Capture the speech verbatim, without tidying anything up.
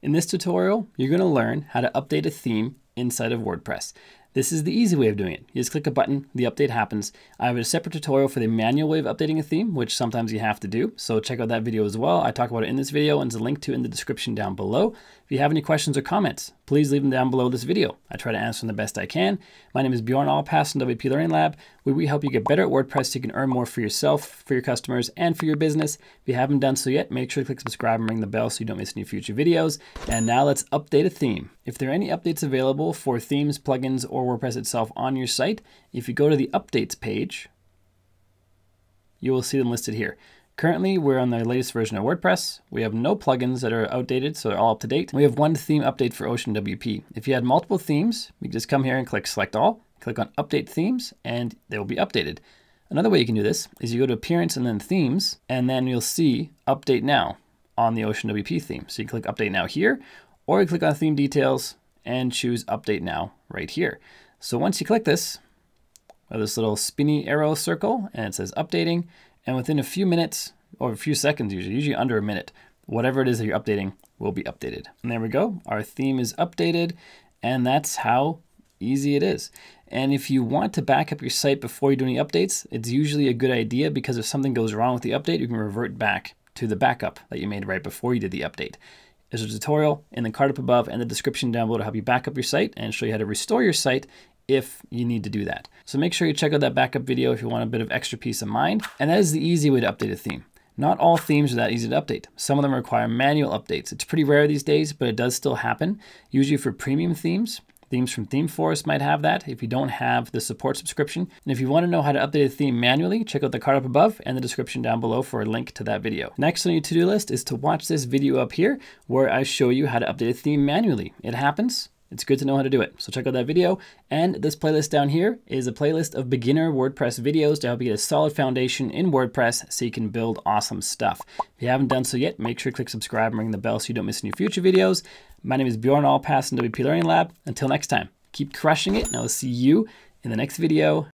In this tutorial, you're going to learn how to update a theme inside of WordPress. This is the easy way of doing it. You just click a button, the update happens. I have a separate tutorial for the manual way of updating a theme, which sometimes you have to do. So check out that video as well. I talk about it in this video and there's a link to it in the description down below. If you have any questions or comments, please leave them down below this video. I try to answer them the best I can. My name is Bjorn Alpass from W P Learning Lab, where we help you get better at WordPress so you can earn more for yourself, for your customers, and for your business. If you haven't done so yet, make sure to click subscribe and ring the bell so you don't miss any future videos. And now let's update a theme. If there are any updates available for themes, plugins, or WordPress itself on your site, if you go to the updates page, you will see them listed here. Currently, we're on the latest version of WordPress. We have no plugins that are outdated, so they're all up to date. We have one theme update for Ocean W P. If you had multiple themes, you can just come here and click Select All, click on Update Themes, and they will be updated. Another way you can do this is you go to Appearance and then Themes, and then you'll see Update Now on the Ocean W P theme. So you can click Update Now here, or you click on Theme Details and choose Update Now right here. So once you click this, this little spinny arrow circle, and it says Updating, and within a few minutes, or a few seconds usually, usually under a minute, whatever it is that you're updating will be updated. And there we go, our theme is updated, and that's how easy it is. And if you want to back up your site before you do any updates, it's usually a good idea because if something goes wrong with the update, you can revert back to the backup that you made right before you did the update. There's a tutorial in the card up above and the description down below to help you back up your site and show you how to restore your site if you need to do that. So make sure you check out that backup video if you want a bit of extra peace of mind. And that is the easy way to update a theme. Not all themes are that easy to update. Some of them require manual updates. It's pretty rare these days, but it does still happen. Usually for premium themes, themes from ThemeForest might have that if you don't have the support subscription. And if you want to know how to update a theme manually, check out the card up above and the description down below for a link to that video. Next on your to-do list is to watch this video up here where I show you how to update a theme manually. It happens. It's good to know how to do it. So check out that video. And this playlist down here is a playlist of beginner WordPress videos to help you get a solid foundation in WordPress so you can build awesome stuff. If you haven't done so yet, make sure to click subscribe and ring the bell so you don't miss any future videos. My name is Bjorn Alpass from W P Learning Lab. Until next time, keep crushing it and I'll see you in the next video.